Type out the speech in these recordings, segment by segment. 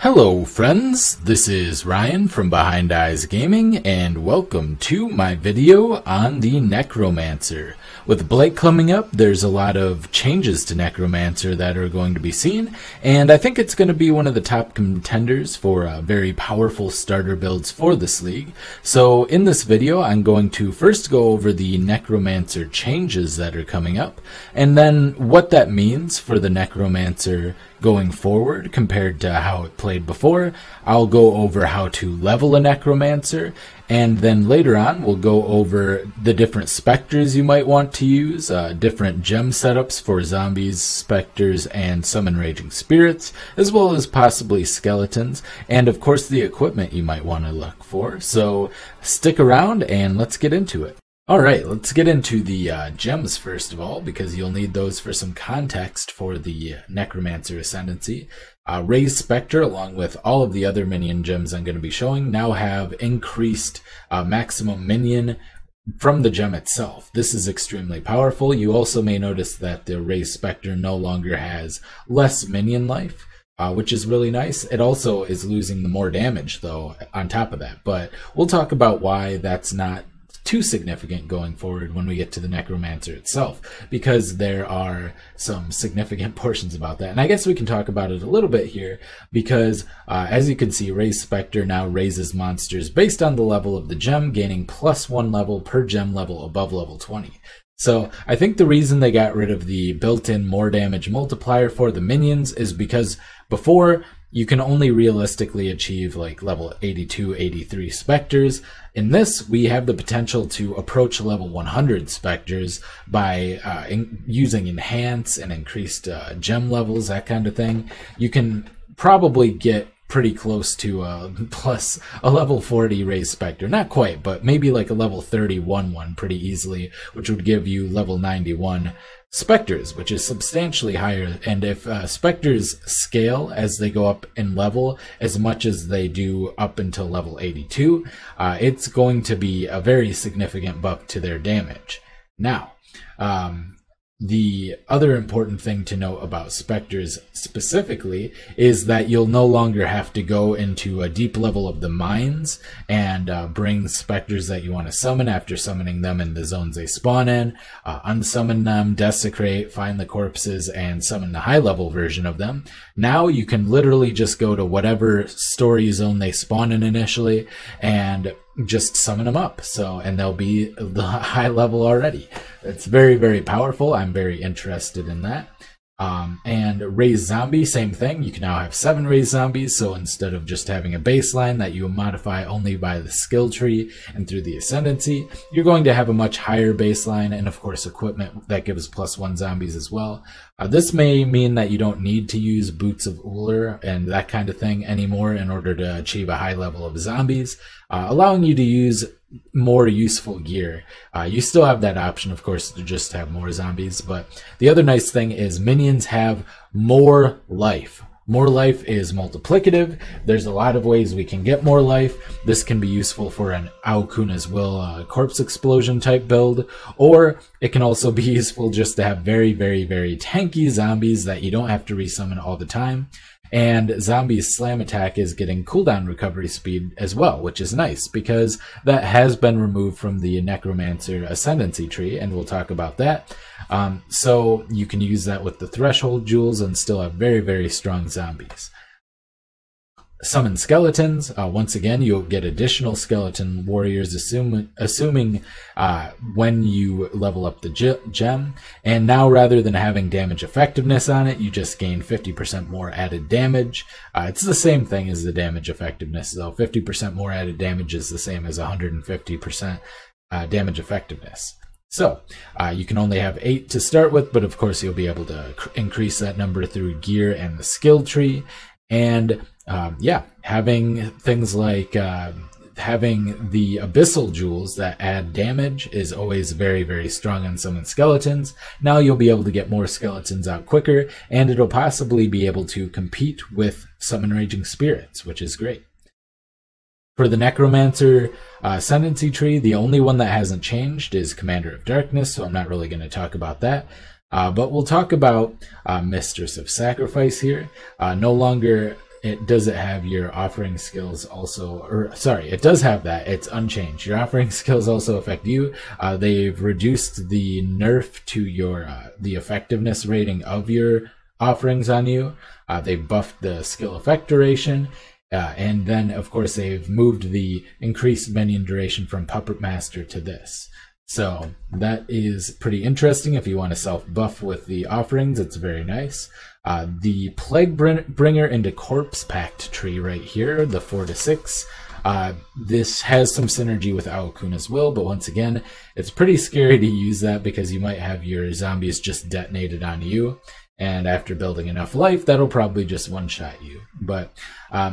Hello friends, this is Ryan from Behind Eyes Gaming and welcome to my video on the Necromancer. With Blight coming up, there's a lot of changes to Necromancer that are going to be seen, and I think it's going to be one of the top contenders for very powerful starter builds for this league. So in this video, I'm going to first go over the Necromancer changes that are coming up, and then what that means for the Necromancer going forward compared to how it played before. I'll go over how to level a Necromancer, and then later on we'll go over the different specters you might want to use, different gem setups for zombies, specters, and summon raging spirits, as well as possibly skeletons, and of course the equipment you might want to look for. So stick around and let's get into it. Alright, let's get into the gems first of all, because you'll need those for some context for the Necromancer Ascendancy. Raise Spectre, along with all of the other minion gems I'm going to be showing, now have increased maximum minion from the gem itself. This is extremely powerful. You also may notice that the Raise Spectre no longer has less minion life, which is really nice. It also is losing the more damage, though, on top of that. But we'll talk about why that's not too significant going forward when we get to the Necromancer itself, because there are some significant portions about that, and I guess we can talk about it a little bit here, because as you can see, Raise Spectre now raises monsters based on the level of the gem, gaining +1 level per gem level above level 20. So I think the reason they got rid of the built-in more damage multiplier for the minions is because before, you can only realistically achieve like level 82, 83 specters. In this, we have the potential to approach level 100 specters by using enhance and increased gem levels, that kind of thing. You can probably get pretty close to plus a level 40 Raise Spectre. Not quite, but maybe like a level 31 one pretty easily, which would give you level 91 specters, which is substantially higher. And if specters scale as they go up in level as much as they do up until level 82, it's going to be a very significant buff to their damage. Now, the other important thing to know about specters specifically is that you'll no longer have to go into a deep level of the mines and bring specters that you want to summon after summoning them in the zones they spawn in, unsummon them, desecrate, find the corpses, and summon the high level version of them. Now you can literally just go to whatever story zone they spawn in initially and just summon them up, and they'll be the high level already. It's very, very powerful. I'm very interested in that. And Raise Zombie, same thing. You can now have 7 Raise Zombies, so instead of just having a baseline that you modify only by the skill tree and through the Ascendancy, you're going to have a much higher baseline, and of course equipment that gives +1 zombies as well. This may mean that you don't need to use Boots of Uller and that kind of thing anymore in order to achieve a high level of zombies, allowing you to use more useful gear. You still have that option, of course, to just have more zombies, but the other nice thing is minions have more life. More life is multiplicative. There's a lot of ways we can get more life. This can be useful for an Aukuna's Will Corpse Explosion type build, or it can also be useful just to have very, very, very tanky zombies that you don't have to resummon all the time. And Zombie's Slam Attack is getting cooldown recovery speed as well, which is nice because that has been removed from the Necromancer Ascendancy tree, and we'll talk about that. So you can use that with the Threshold Jewels and still have very, very strong zombies. Summon Skeletons. Once again, you'll get additional Skeleton Warriors assuming when you level up the gem. And now, rather than having damage effectiveness on it, you just gain 50% more added damage. It's the same thing as the damage effectiveness, though. 50% more added damage is the same as 150% damage effectiveness. So, you can only have 8 to start with, but of course you'll be able to increase that number through gear and the skill tree. And yeah, having things like having the Abyssal Jewels that add damage is always very, very strong on Summon Skeletons. Now you'll be able to get more skeletons out quicker, and it'll possibly be able to compete with Summon Raging Spirits, which is great. For the Necromancer Ascendancy tree, the only one that hasn't changed is Commander of Darkness, so I'm not really going to talk about that. But we'll talk about Mistress of Sacrifice here. No longer it doesn't have your offering skills also, or sorry, it does have that. It's unchanged. Your offering skills also affect you. They've reduced the nerf to your the effectiveness rating of your offerings on you. They buffed the skill effect duration. And then, of course, they've moved the increased minion duration from Puppet Master to this. So that is pretty interesting. If you want to self-buff with the offerings, it's very nice. The Plague Bringer into Corpse Pact tree right here, the 4-6. This has some synergy with Aukuna's Will, but once again, it's pretty scary to use that because you might have your zombies just detonated on you. And after building enough life, that'll probably just one-shot you. But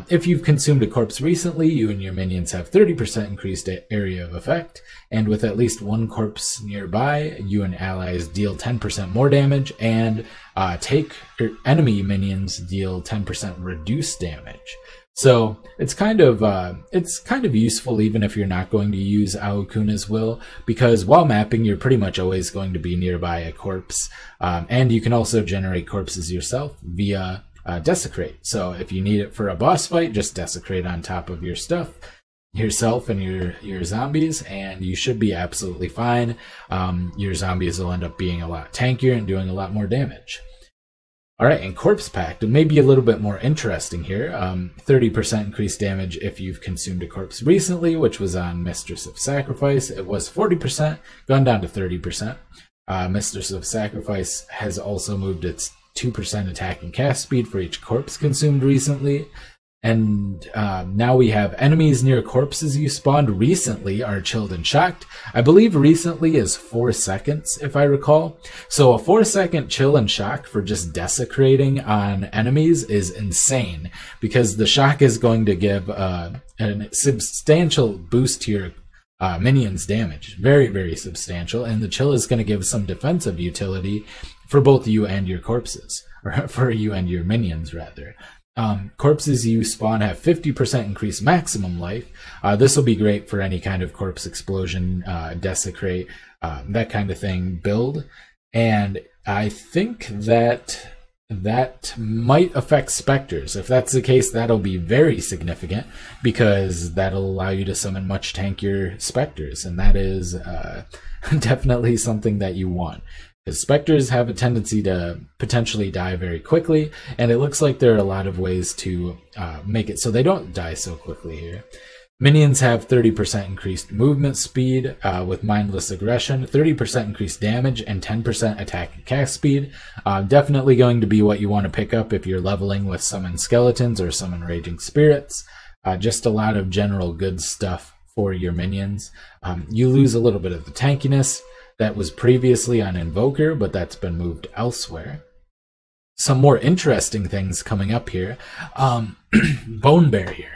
if you've consumed a corpse recently, you and your minions have 30% increased area of effect. And with at least one corpse nearby, you and allies deal 10% more damage and enemy minions deal 10% reduced damage. So it's kind of useful even if you're not going to use Aukuna's Will, because while mapping you're pretty much always going to be nearby a corpse, and you can also generate corpses yourself via desecrate. So if you need it for a boss fight, just desecrate on top of your stuff, yourself and your zombies, and you should be absolutely fine. Your zombies will end up being a lot tankier and doing a lot more damage. Alright, and Corpse Pact, maybe a little bit more interesting here. 30% increased damage if you've consumed a corpse recently, which was on Mistress of Sacrifice. It was 40%, gone down to 30%. Mistress of Sacrifice has also moved its 2% attack and cast speed for each corpse consumed recently. And now we have enemies near corpses you spawned recently are chilled and shocked. I believe recently is 4 seconds, if I recall. So a 4-second chill and shock for just desecrating on enemies is insane, because the shock is going to give a substantial boost to your minions' damage. Very, very substantial. And the chill is going to give some defensive utility for both you and your corpses. Or for you and your minions, rather. Corpses you spawn have 50% increased maximum life. This will be great for any kind of corpse explosion, desecrate, that kind of thing build. And I think that that might affect specters. If that's the case, that'll be very significant, because that'll allow you to summon much tankier specters, and that is definitely something that you want. Because specters have a tendency to potentially die very quickly, and it looks like there are a lot of ways to make it so they don't die so quickly here. Minions have 30% increased movement speed with Mindless Aggression, 30% increased damage, and 10% attack and cast speed. Definitely going to be what you want to pick up if you're leveling with Summon Skeletons or Summon Raging Spirits. Just a lot of general good stuff for your minions. You lose a little bit of the tankiness. That was previously on Invoker, but that's been moved elsewhere. Some more interesting things coming up here. Bone Barrier.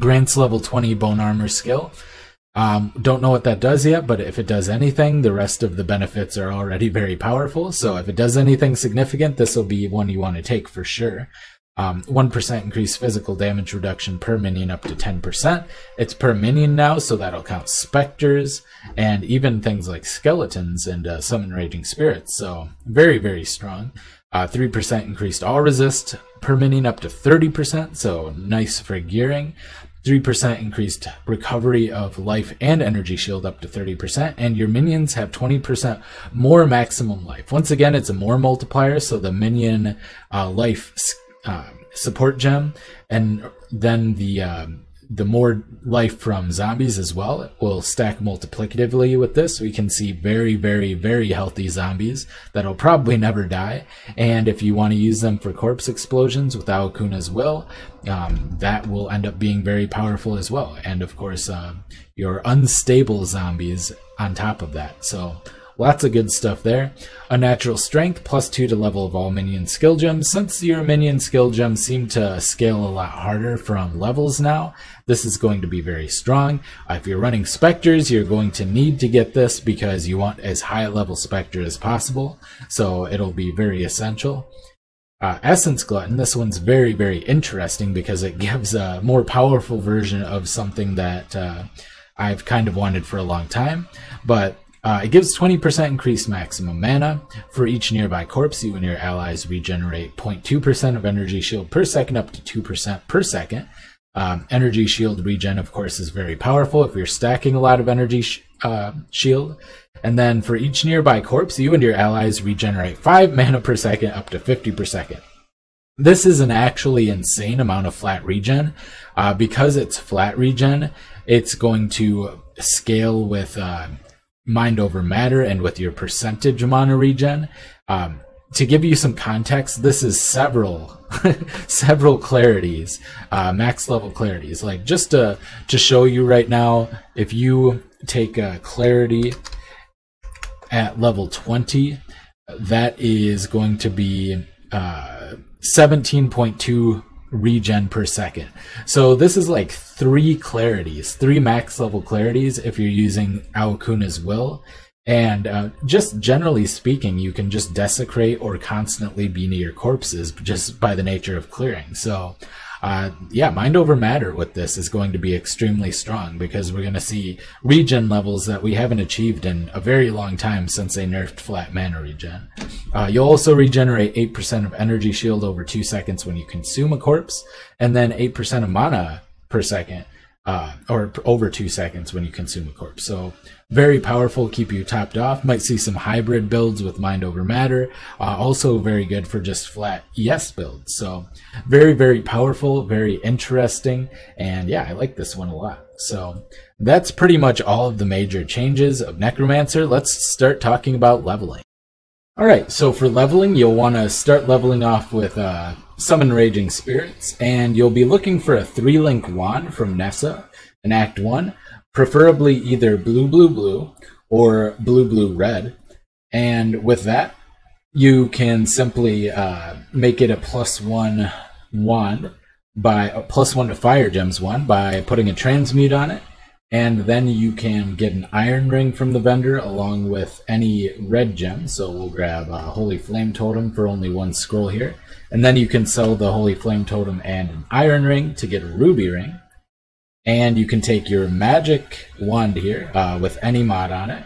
Grants level 20 Bone Armor skill. Don't know what that does yet, but if it does anything, the rest of the benefits are already very powerful. So if it does anything significant, this will be one you want to take for sure. 1% increased physical damage reduction per minion up to 10%. It's per minion now, so that'll count specters and even things like skeletons and Summon Raging Spirits, so very, very strong. 3% increased all resist per minion up to 30%, so nice for gearing. 3% increased recovery of life and energy shield up to 30%, and your minions have 20% more maximum life. Once again, it's a more multiplier, so the minion life support gem, and then the more life from zombies as well. It will stack multiplicatively with this. We can see very, very, very healthy zombies that'll probably never die. And if you want to use them for corpse explosions with Aukuna's Will, that will end up being very powerful as well. And of course, your unstable zombies on top of that. So lots of good stuff there. A Natural Strength, +2 to level of all minion skill gems. Since your minion skill gems seem to scale a lot harder from levels now, this is going to be very strong. If you're running specters, you're going to need to get this because you want as high a level specter as possible. So it'll be very essential. Essence Glutton, this one's very, very interesting because it gives a more powerful version of something that I've kind of wanted for a long time. But It gives 20% increased maximum mana. For each nearby corpse, you and your allies regenerate 0.2% of energy shield per second, up to 2% per second. Energy shield regen, of course, is very powerful if you're stacking a lot of energy shield. And then for each nearby corpse, you and your allies regenerate 5 mana per second, up to 50 per second. This is an actually insane amount of flat regen. Because it's flat regen, it's going to scale with Mind over Matter and with your percentage mana regen. To give you some context, this is several clarities, max level clarities. Like, just to show you right now, if you take a clarity at level 20, that is going to be 17.2 regen per second. So this is like 3 clarities, 3 max level clarities if you're using Aukuna's Will. And just generally speaking, you can just desecrate or constantly be near corpses just by the nature of clearing. So yeah, Mind over Matter with this is going to be extremely strong, because we're going to see regen levels that we haven't achieved in a very long time since they nerfed flat mana regen. You'll also regenerate 8% of energy shield over 2 seconds when you consume a corpse, and then 8% of mana per second. Or over 2 seconds when you consume a corpse. So very powerful, keep you topped off. Might see some hybrid builds with Mind over Matter. Also very good for just flat ES builds. So very, very powerful, very interesting. And yeah, I like this one a lot. So that's pretty much all of the major changes of Necromancer. Let's start talking about leveling. Alright, so for leveling, you'll want to start leveling off with Summon Raging Spirits, and you'll be looking for a 3-link wand from Nessa in Act 1, preferably either blue, blue, blue, or blue, blue, red. And with that, you can simply make it a +1 wand, by a +1 to Fire Gems wand, by putting a Transmute on it. And then you can get an Iron Ring from the vendor along with any red gem. So we'll grab a Holy Flame Totem for only 1 scroll here. And then you can sell the Holy Flame Totem and an Iron Ring to get a Ruby Ring. And you can take your Magic Wand here with any mod on it,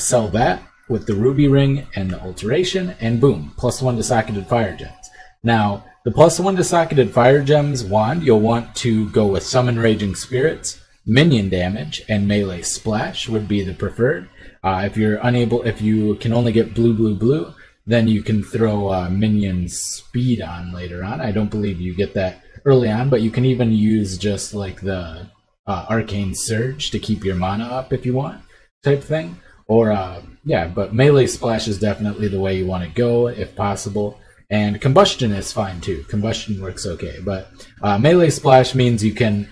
sell that with the Ruby Ring and the Alteration, and boom, +1 to Socketed Fire Gems. Now, the +1 to Socketed Fire Gems wand, you'll want to go with Summon Raging Spirits. Minion damage and melee splash would be the preferred. If you can only get blue, blue, blue, then you can throw minion speed on later on. I don't believe you get that early on, but you can even use just like the arcane surge to keep your mana up if you want, type thing. Or yeah, but melee splash is definitely the way you want to go if possible. And combustion is fine too. Combustion works okay, but melee splash means you can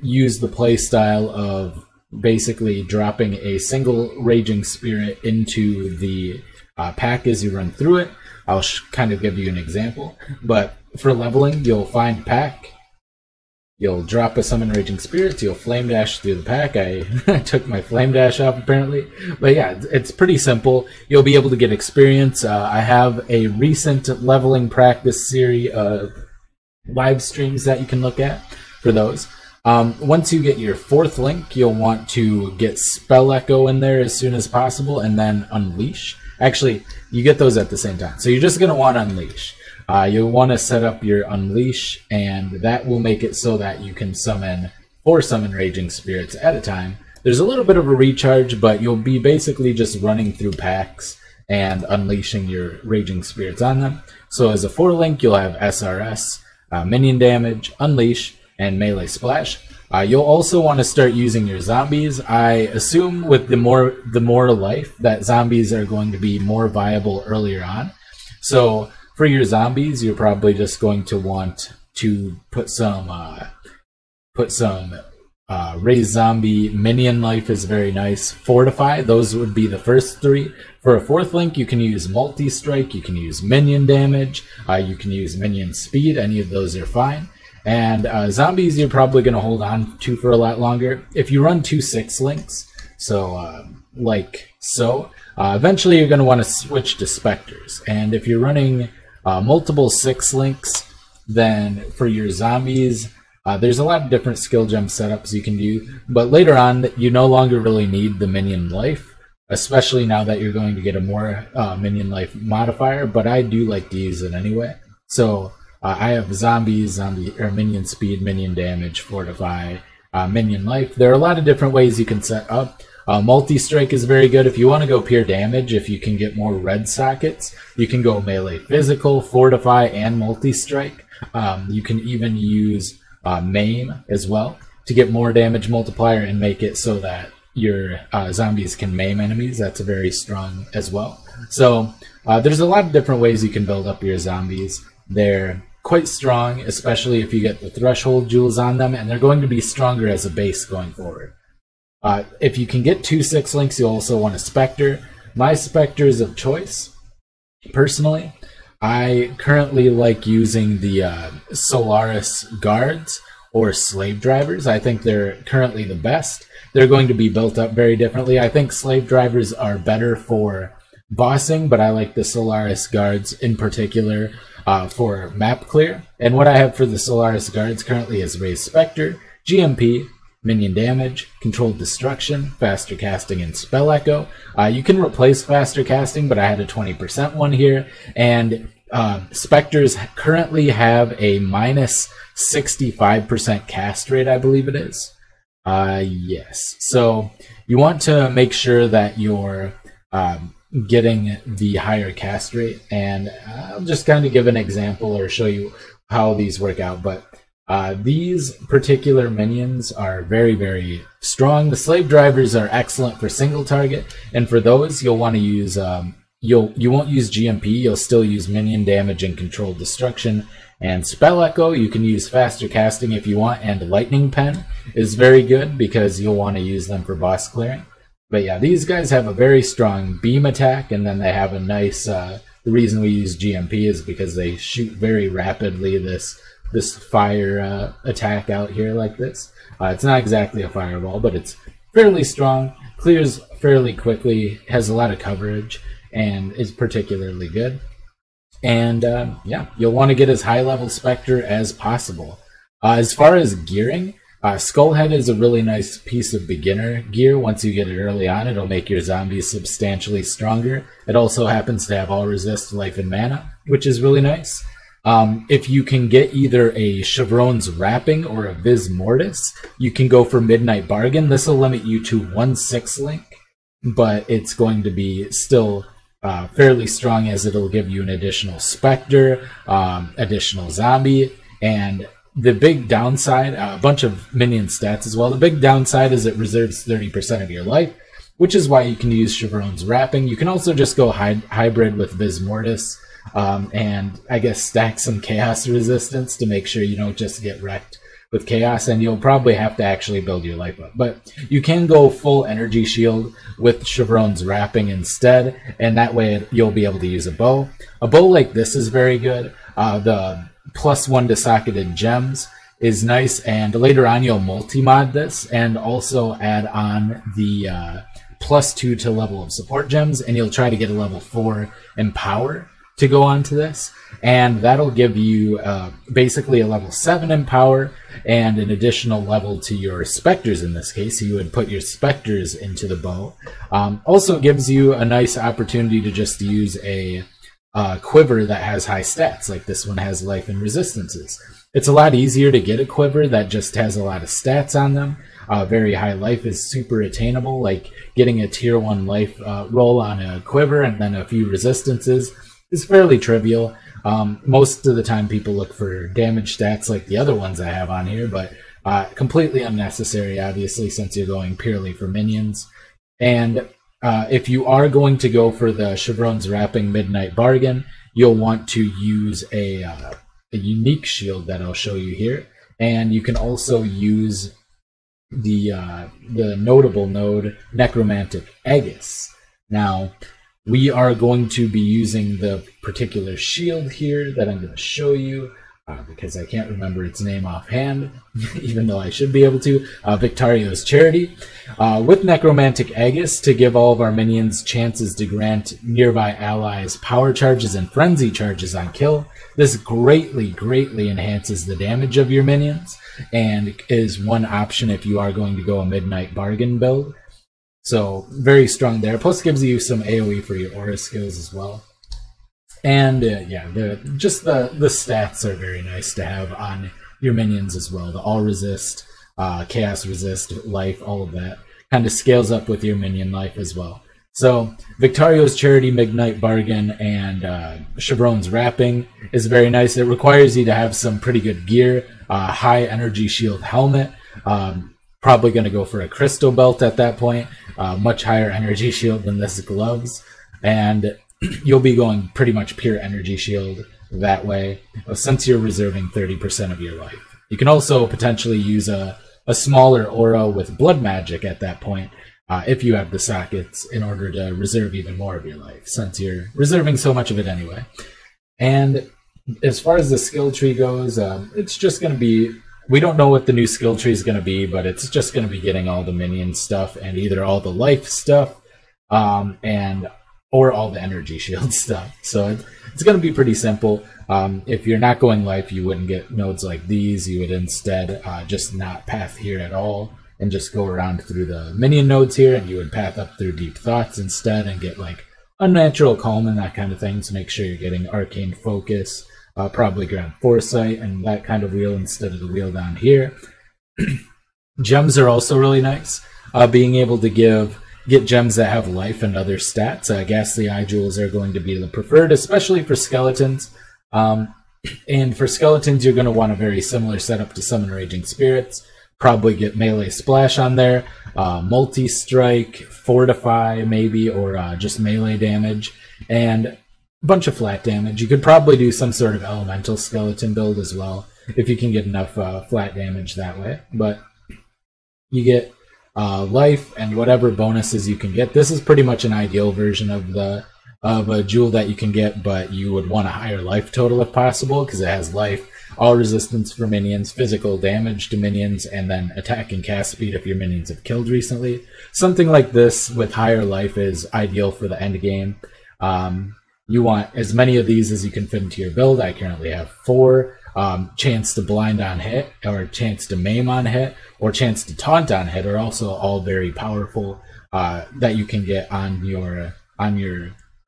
use the playstyle of basically dropping a single Raging Spirit into the pack as you run through it. I'll kind of give you an example, but for leveling, you'll find pack, you'll drop a Summon Raging Spirits, you'll Flame Dash through the pack. I took my Flame Dash off apparently, but yeah, it's pretty simple. You'll be able to get experience. I have a recent leveling practice series of live streams that you can look at for those. Once you get your 4th link, you'll want to get Spell Echo in there as soon as possible, and then Unleash. Actually, you get those at the same time, so you're just going to want Unleash. You'll want to set up your Unleash, and that will make it so that you can summon 4 Summon Raging Spirits at a time. There's a little bit of a recharge, but you'll be basically just running through packs and unleashing your Raging Spirits on them. So as a 4 link, you'll have SRS, Minion Damage, Unleash, and melee splash. You'll also want to start using your zombies. I assume with the more life that zombies are going to be more viable earlier on. So for your zombies, you're probably just going to want to put some raise zombie. Minion life is very nice. Fortify, those would be the first 3. For a 4th link, you can use multi-strike, you can use minion damage, you can use minion speed, any of those are fine. And zombies, you're probably going to hold on to for a lot longer. If you run 2 6 links, so eventually you're going to want to switch to specters. And if you're running multiple 6 links, then for your zombies, there's a lot of different skill gem setups you can do. But later on, you no longer really need the minion life. especially now that you're going to get a more minion life modifier, but I do like to use it anyway. So I have minion speed, minion damage, fortify, minion life. There are a lot of different ways you can set up. Multi-strike is very good if you want to go pure damage. If you can get more red sockets, you can go melee physical, fortify, and multi-strike. You can even use maim as well to get more damage multiplier and make it so that your zombies can maim enemies. That's very strong as well. So there's a lot of different ways you can build up your zombies. They're quite strong, especially if you get the threshold jewels on them, and they're going to be stronger as a base going forward. If you can get 2/6 links, you'll also want a Spectre. My Spectres of choice, personally, I currently like using the Solaris Guards or Slave Drivers. I think they're currently the best. They're going to be built up very differently. I think Slave Drivers are better for bossing, but I like the Solaris Guards in particular for map clear. And what I have for the Solaris Guards currently is Raise Spectre, GMP, minion damage, controlled destruction, faster casting, and spell echo. You can replace faster casting, but I had a 20% one here. And Spectres currently have a minus 65% cast rate, I believe it is. Yes. So you want to make sure that you're getting the higher cast rate. And I'll just kind of give an example or show you how these work out. But these particular minions are very, very strong. The Slave Drivers are excellent for single target, and for those you'll want to use you won't use GMP. You'll still use minion damage and controlled destruction and spell echo. You can use faster casting if you want, and lightning pen is very good because you'll want to use them for boss clearing. But yeah, these guys have a very strong beam attack, and then they have a nice. The reason we use GMP is because they shoot very rapidly. This fire attack out here like this. It's not exactly a fireball, but it's fairly strong, clears fairly quickly, has a lot of coverage, and is particularly good. And yeah, you'll want to get as high level Spectre as possible. As far as gearing, Skullhead is a really nice piece of beginner gear. Once you get it early on, it'll make your zombies substantially stronger. It also happens to have all resist, life, and mana, which is really nice. If you can get either a Shavronne's Wrapping or a Vis Mortis, you can go for Midnight Bargain. This will limit you to 1/6 link, but it's going to be still fairly strong, as it'll give you an additional Spectre, additional Zombie, and the big downside, a bunch of minion stats as well. The big downside is it reserves 30% of your life, which is why you can use Shavronne's Wrapping. You can also just go hybrid with Vis Mortis. And I guess stack some chaos resistance to make sure you don't just get wrecked with chaos, and you'll probably have to actually build your life up. But you can go full energy shield with Shavronne's Wrapping instead, and that way you'll be able to use a bow. A bow like this is very good. The +1 to socketed gems is nice, and later on you'll multi-mod this and also add on the +2 to level of support gems, and you'll try to get a level 4 in power to go on to this, and that'll give you basically a level 7 in power and an additional level to your Spectres. In this case, you would put your Spectres into the bow. Also gives you a nice opportunity to just use a quiver that has high stats, like this one has life and resistances. It's a lot easier to get a quiver that just has a lot of stats on them. Very high life is super attainable, like getting a tier 1 life roll on a quiver and then a few resistances. It's fairly trivial. Most of the time people look for damage stats like the other ones I have on here, but completely unnecessary, obviously, since you're going purely for minions. And if you are going to go for the Shavronne's Wrapping Midnight Bargain, you'll want to use a unique shield that I'll show you here. And you can also use the notable node, Necromantic Aegis. Now, we are going to be using the particular shield here that I'm going to show you because I can't remember its name offhand, even though I should be able to. Victario's Charity. With Necromantic Aegis, to give all of our minions chances to grant nearby allies power charges and frenzy charges on kill. This greatly, greatly enhances the damage of your minions and is one option if you are going to go a Midnight Bargain build. So very strong there. Plus gives you some AoE for your aura skills as well. And yeah, the stats are very nice to have on your minions as well. The all resist, chaos resist, life, all of that kind of scales up with your minion life as well. So Victario's Charity, Midnight Bargain, and Shavronne's Wrapping is very nice. It requires you to have some pretty good gear, high energy shield helmet, probably going to go for a crystal belt at that point, much higher energy shield than this gloves, and you'll be going pretty much pure energy shield that way since you're reserving 30% of your life. You can also potentially use a smaller aura with blood magic at that point, if you have the sockets, in order to reserve even more of your life, since you're reserving so much of it anyway. And as far as the skill tree goes, it's just going to be, we don't know what the new skill tree is going to be, but it's just going to be getting all the minion stuff and either all the life stuff or all the energy shield stuff. So it's going to be pretty simple. If you're not going life, you wouldn't get nodes like these. You would instead just not path here at all, and just go around through the minion nodes here, and you would path up through Deep Thoughts instead and get like Unnatural Calm and that kind of thing. So make sure you're getting Arcane Focus, probably Grand Foresight and that kind of wheel instead of the wheel down here. Gems are also really nice. Being able to get gems that have life and other stats. Ghastly Eye Jewels are going to be the preferred, especially for skeletons. And for skeletons, you're going to want a very similar setup to Summon Raging Spirits. Probably get Melee Splash on there, Multi-Strike, Fortify maybe, or just melee damage, and a bunch of flat damage. You could probably do some sort of elemental skeleton build as well, if you can get enough flat damage that way. But you get life and whatever bonuses you can get. This is pretty much an ideal version of a jewel that you can get, but you would want a higher life total if possible, because it has life, all resistance for minions, physical damage to minions, and then attack and cast speed if your minions have killed recently. Something like this with higher life is ideal for the end game. You want as many of these as you can fit into your build. I currently have 4. Chance to blind on hit, or chance to maim on hit, or chance to taunt on hit are also all very powerful that you can get on your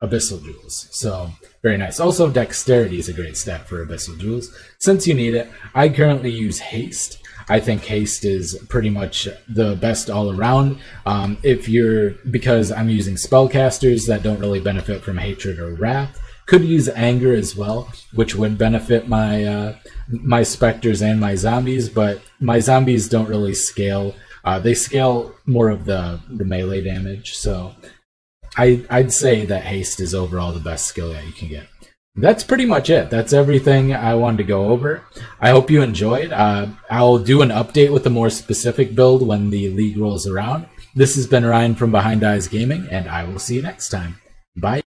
Abyssal Jewels. So very nice. Also, Dexterity is a great stat for Abyssal Jewels, since you need it. I currently use Haste. I think Haste is pretty much the best all around. Because I'm using spellcasters that don't really benefit from Hatred or Wrath. Could use Anger as well, which would benefit my specters and my zombies, but my zombies don't really scale. They scale more of the melee damage, so I'd say that Haste is overall the best skill that you can get. That's pretty much it. That's everything I wanted to go over. I hope you enjoyed. I'll do an update with a more specific build when the league rolls around. This has been Ryan from Behind Eyes Gaming, and I will see you next time. Bye.